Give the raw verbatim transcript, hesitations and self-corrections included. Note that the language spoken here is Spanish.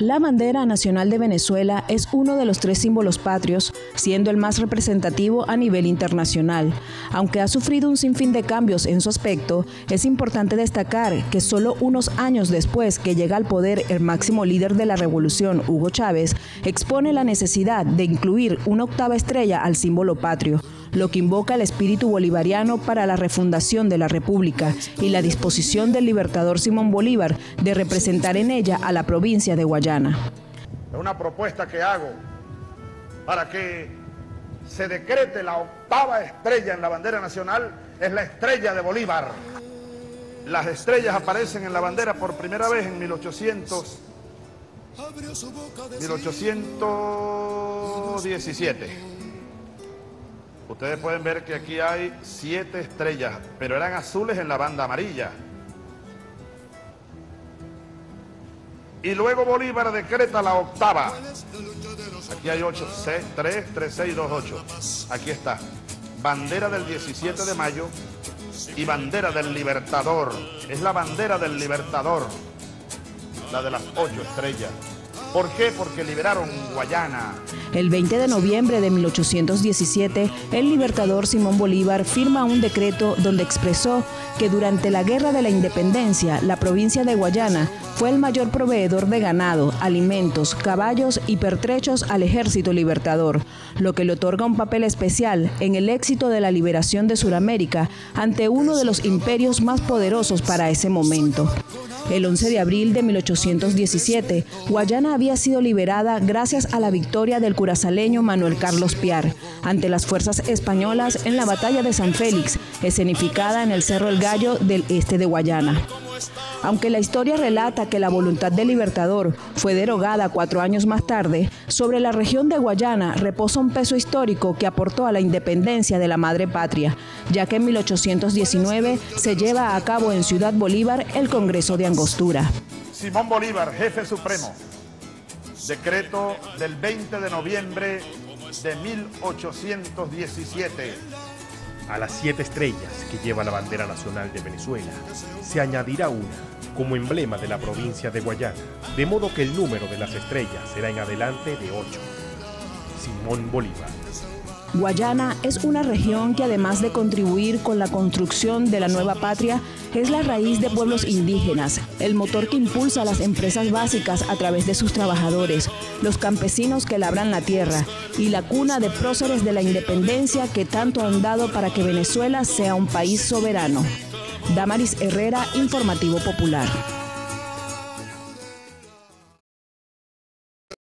La bandera nacional de Venezuela es uno de los tres símbolos patrios, siendo el más representativo a nivel internacional. Aunque ha sufrido un sinfín de cambios en su aspecto, es importante destacar que solo unos años después que llega al poder el máximo líder de la revolución, Hugo Chávez, expone la necesidad de incluir una octava estrella al símbolo patrio, lo que invoca el espíritu bolivariano para la refundación de la República y la disposición del libertador Simón Bolívar de representar en ella a la provincia de Guayana. Es una propuesta que hago para que se decrete la octava estrella en la bandera nacional, es la estrella de Bolívar. Las estrellas aparecen en la bandera por primera vez en mil ochocientos diecisiete. Ustedes pueden ver que aquí hay siete estrellas, pero eran azules en la banda amarilla. Y luego Bolívar decreta la octava. Aquí hay ocho, seis, tres, tres, seis, dos, ocho. Aquí está, bandera del diecisiete de mayo y bandera del Libertador. Es la bandera del Libertador, la de las ocho estrellas. ¿Por qué? Porque liberaron Guayana. El veinte de noviembre de mil ochocientos diecisiete, el libertador Simón Bolívar firma un decreto donde expresó que durante la Guerra de la Independencia, la provincia de Guayana fue el mayor proveedor de ganado, alimentos, caballos y pertrechos al ejército libertador, lo que le otorga un papel especial en el éxito de la liberación de Sudamérica ante uno de los imperios más poderosos para ese momento. El once de abril de mil ochocientos diecisiete, Guayana había sido liberada gracias a la victoria del curazaleño Manuel Carlos Piar ante las fuerzas españolas en la Batalla de San Félix, escenificada en el Cerro El Gallo del este de Guayana. Aunque la historia relata que la voluntad del libertador fue derogada cuatro años más tarde, sobre la región de Guayana reposa un peso histórico que aportó a la independencia de la madre patria, ya que en mil ochocientos diecinueve se lleva a cabo en Ciudad Bolívar el Congreso de Angostura. Simón Bolívar, jefe supremo, decreto del veinte de noviembre de mil ochocientos diecisiete. A las siete estrellas que lleva la bandera nacional de Venezuela, se añadirá una como emblema de la provincia de Guayana, de modo que el número de las estrellas será en adelante de ocho. Simón Bolívar. Guayana es una región que, además de contribuir con la construcción de la nueva patria, es la raíz de pueblos indígenas, el motor que impulsa las empresas básicas a través de sus trabajadores, los campesinos que labran la tierra y la cuna de próceres de la independencia que tanto han dado para que Venezuela sea un país soberano. Damaris Herrera, Informativo Popular.